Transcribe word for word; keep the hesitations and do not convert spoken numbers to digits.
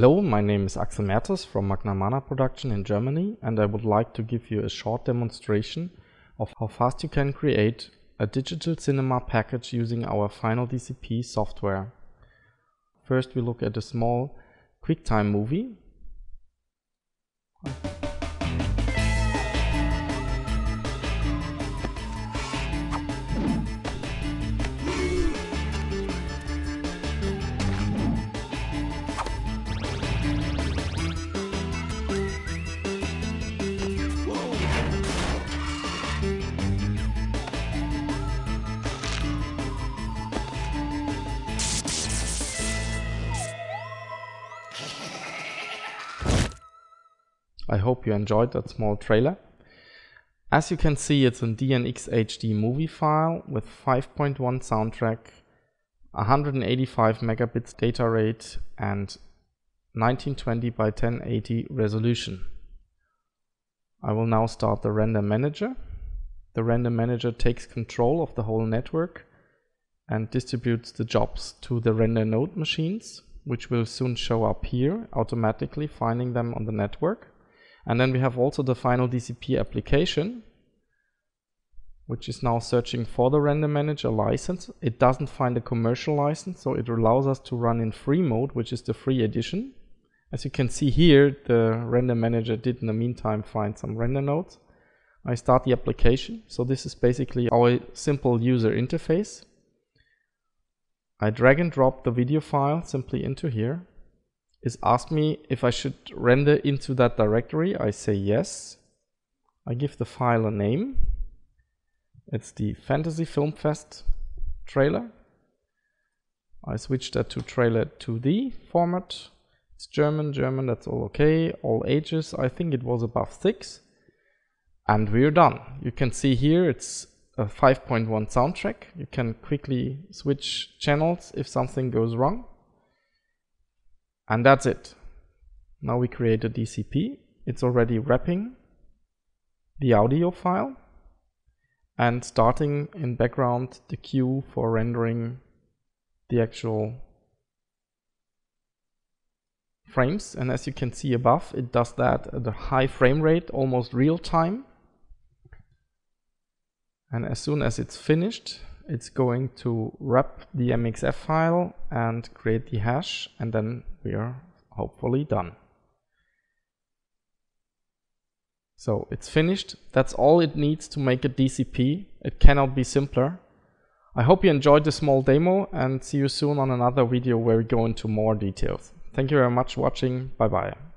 Hello, my name is Axel Mertes from Magna Mana Production in Germany, and I would like to give you a short demonstration of how fast you can create a digital cinema package using our Final D C P software. First we look at a small QuickTime movie. I hope you enjoyed that small trailer. As you can see, it's a D N x H D movie file with five point one soundtrack, one hundred eighty-five megabits data rate and nineteen twenty by ten eighty resolution. I will now start the render manager. The render manager takes control of the whole network and distributes the jobs to the render node machines, which will soon show up here, automatically finding them on the network. And then we have also the Final D C P application, which is now searching for the render manager license. It doesn't find a commercial license, so it allows us to run in free mode, which is the free edition. As you can see here, the render manager did in the meantime find some render nodes. I start the application. So this is basically our simple user interface. I drag and drop the video file simply into here. It asks me if I should render into that directory. I say yes. I give the file a name. It's the Fantasy Film Fest trailer. I switch that to trailer two D format. It's German, German, that's all okay. All ages, I think it was above six. And we're done. You can see here it's a five point one soundtrack. You can quickly switch channels if something goes wrong. And that's it. Now we create a D C P. It's already wrapping the audio file and starting in background the queue for rendering the actual frames. And as you can see above, it does that at a high frame rate, almost real time. And as soon as it's finished, it's going to wrap the M X F file and create the hash, and then we are hopefully done. So it's finished. That's all it needs to make a D C P. It cannot be simpler. I hope you enjoyed this small demo and see you soon on another video where we go into more details. Thank you very much for watching. Bye bye.